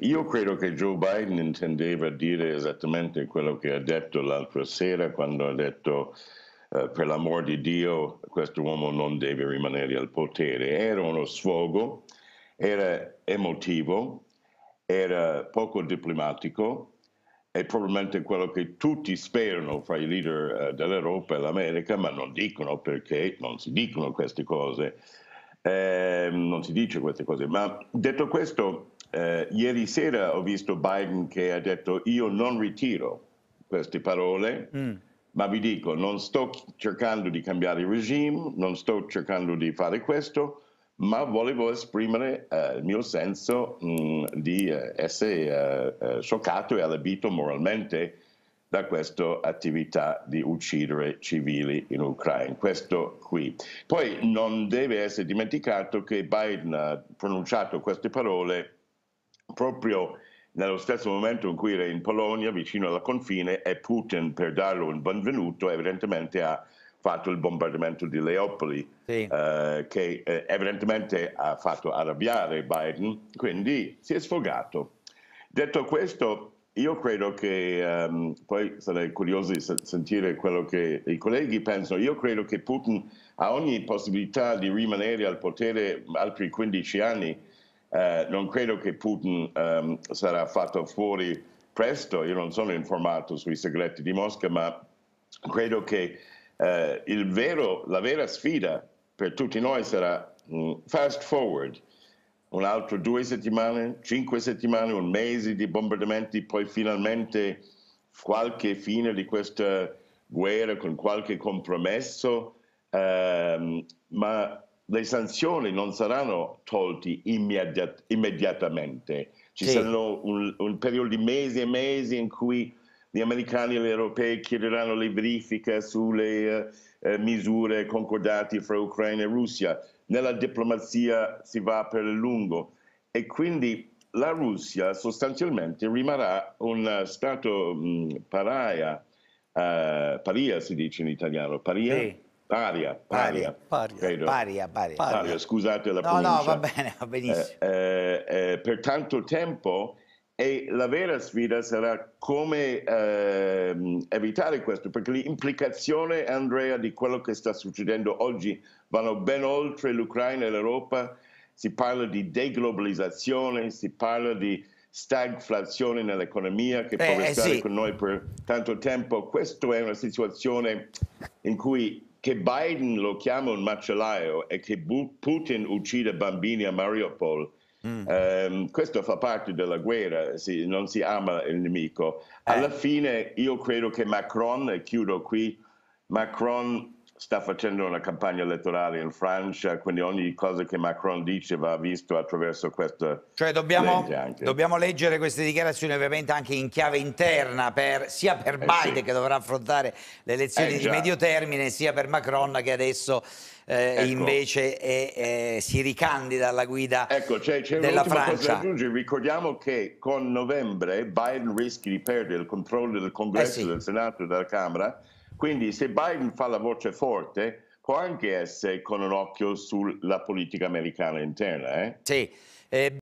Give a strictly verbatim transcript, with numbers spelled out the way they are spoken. Io credo che Joe Biden intendeva dire esattamente quello che ha detto l'altra sera quando ha detto eh, per l'amor di Dio questo uomo non deve rimanere al potere. Era uno sfogo, era emotivo, era poco diplomatico, è probabilmente quello che tutti sperano fra i leader eh, dell'Europa e l'America, ma non dicono perché non si dicono queste cose, eh, non si dice queste cose. Ma detto questo, Uh, ieri sera ho visto Biden che ha detto io non ritiro queste parole, mm. ma vi dico non sto cercando di cambiare il regime, non sto cercando di fare questo, ma volevo esprimere uh, il mio senso mh, di uh, essere uh, uh, scioccato e allibito moralmente da questa attività di uccidere civili in Ucraina. Questo qui. Poi non deve essere dimenticato che Biden ha pronunciato queste parole proprio nello stesso momento in cui era in Polonia, vicino alla confine, e Putin, per darlo un benvenuto, evidentemente ha fatto il bombardamento di Leopoli, sì. eh, che eh, evidentemente ha fatto arrabbiare Biden, quindi si è sfogato. Detto questo, io credo che, um, poi sarei curioso di sentire quello che i colleghi pensano, io credo che Putin ha ogni possibilità di rimanere al potere altri quindici anni, Uh, non credo che Putin um, sarà fatto fuori presto, io non sono informato sui segreti di Mosca, ma credo che uh, il vero, la vera sfida per tutti noi sarà um, fast forward, un altro due settimane, cinque settimane, un mese di bombardamenti, poi finalmente qualche fine di questa guerra con qualche compromesso, um, ma le sanzioni non saranno tolte immediat immediatamente. Ci sì. saranno un, un periodo di mesi e mesi in cui gli americani e gli europei chiederanno le verifiche sulle eh, misure concordate fra Ucraina e Russia. Nella diplomazia si va per lungo e quindi la Russia sostanzialmente rimarrà un stato mh, paria, uh, paria si dice in italiano, paria. Sì. Paria, paria, paria, paria, paria, paria. paria, scusate la pronuncia. No, no, va bene, va benissimo. Eh, eh, eh, per tanto tempo, e la vera sfida sarà come eh, evitare questo, perché le implicazioni, Andrea, di quello che sta succedendo oggi vanno ben oltre l'Ucraina e l'Europa. Si parla di deglobalizzazione, si parla di stagflazione nell'economia che eh, può restare eh, sì. con noi per tanto tempo. Questa è una situazione in cui che Biden lo chiama un macellaio e che Putin uccide bambini a Mariupol, mm. um, questo fa parte della guerra, si, non si ama il nemico. Alla eh. fine io credo che Macron, e chiudo qui, Macron sta facendo una campagna elettorale in Francia, quindi ogni cosa che Macron dice va visto attraverso questa cioè dobbiamo, lente anche. Dobbiamo leggere queste dichiarazioni ovviamente anche in chiave interna, per, sia per eh Biden sì. che dovrà affrontare le elezioni eh di medio termine, sia per Macron che adesso eh, ecco. invece è, è, si ricandida alla guida ecco, c'è, c'è della Francia. Cosa ricordiamo che con novembre Biden rischia di perdere il controllo del Congresso, eh sì. del Senato e della Camera. Quindi se Biden fa la voce forte, può anche essere con un occhio sulla politica americana interna. Eh? Sì. Eh...